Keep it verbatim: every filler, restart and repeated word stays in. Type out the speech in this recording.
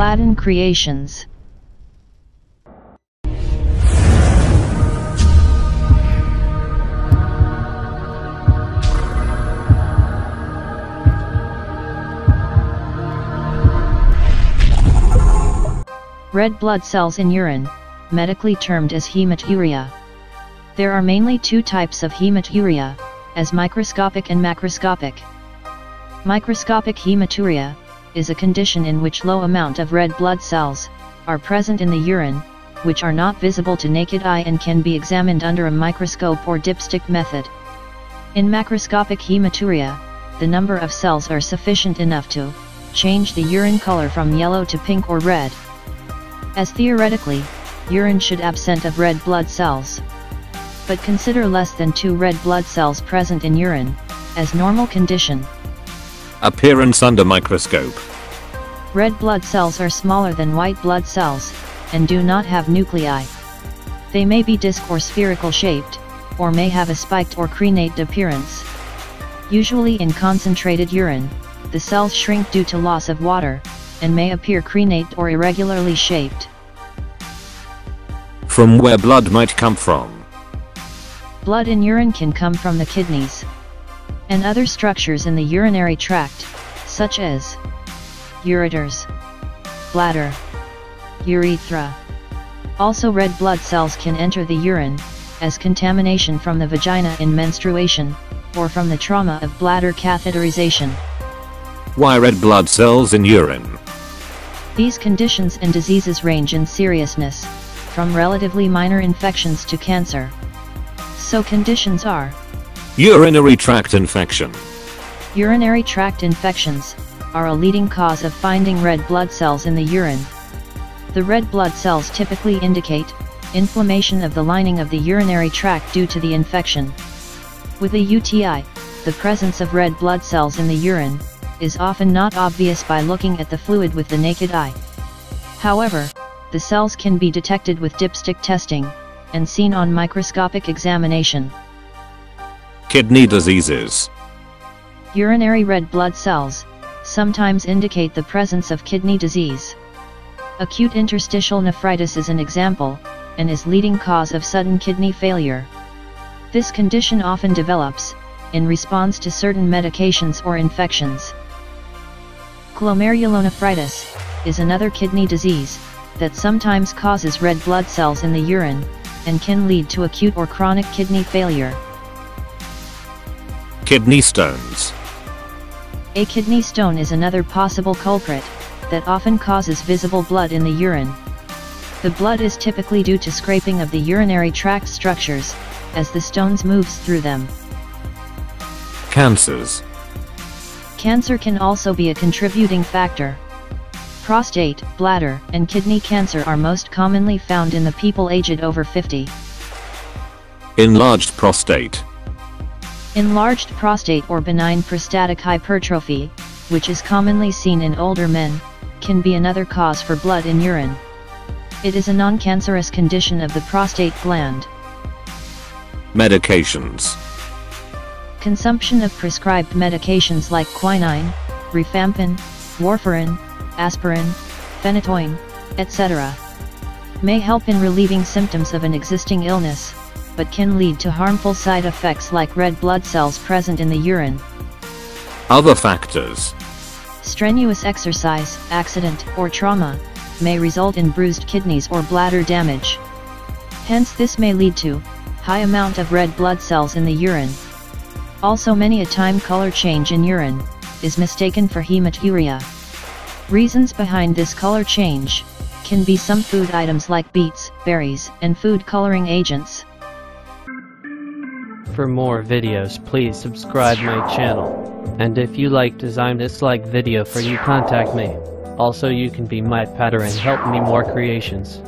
Aladdin Creations. Red blood cells in urine, medically termed as hematuria. There are mainly two types of hematuria, as microscopic and macroscopic. Microscopic hematuria is a condition in which low amount of red blood cells are present in the urine, which are not visible to naked eye and can be examined under a microscope or dipstick method. In macroscopic hematuria, the number of cells are sufficient enough to change the urine color from yellow to pink or red. As theoretically, urine should absent of red blood cells. But consider less than two red blood cells present in urine as normal condition. Appearance under microscope. Red blood cells are smaller than white blood cells and do not have nuclei. They may be disc or spherical shaped, or may have a spiked or crenate appearance. Usually in concentrated urine, the cells shrink due to loss of water, and may appear crenate or irregularly shaped. From where blood might come from. Blood in urine can come from the kidneys and other structures in the urinary tract, such as ureters, bladder, urethra. Also, red blood cells can enter the urine as contamination from the vagina in menstruation, or from the trauma of bladder catheterization. Why red blood cells in urine? These conditions and diseases range in seriousness, from relatively minor infections to cancer. So conditions are: urinary tract infection. Urinary tract infections are a leading cause of finding red blood cells in the urine. The red blood cells typically indicate inflammation of the lining of the urinary tract due to the infection. With a U T I, the presence of red blood cells in the urine is often not obvious by looking at the fluid with the naked eye. However, the cells can be detected with dipstick testing and seen on microscopic examination. Kidney diseases. Urinary red blood cells sometimes indicate the presence of kidney disease. Acute interstitial nephritis is an example, and is leading cause of sudden kidney failure. This condition often develops in response to certain medications or infections. Glomerulonephritis is another kidney disease that sometimes causes red blood cells in the urine and can lead to acute or chronic kidney failure. Kidney stones. A kidney stone is another possible culprit that often causes visible blood in the urine. The blood is typically due to scraping of the urinary tract structures as the stones moves through them. Cancers. Cancer can also be a contributing factor. Prostate, bladder, and kidney cancer are most commonly found in the people aged over fifty. Enlarged prostate. Enlarged prostate or benign prostatic hypertrophy, which is commonly seen in older men, can be another cause for blood in urine. It is a non-cancerous condition of the prostate gland. Medications. Consumption of prescribed medications like quinine, rifampin, warfarin, aspirin, phenytoin, et cetera may help in relieving symptoms of an existing illness, but can lead to harmful side effects like red blood cells present in the urine. Other factors. Strenuous exercise, accident, or trauma may result in bruised kidneys or bladder damage. Hence, this may lead to high amount of red blood cells in the urine. Also, many a time color change in urine is mistaken for hematuria. Reasons behind this color change can be some food items like beets, berries, and food coloring agents. For more videos, please subscribe my channel, and if you like design this like video for you, contact me. Also, you can be my pattern and help me more creations.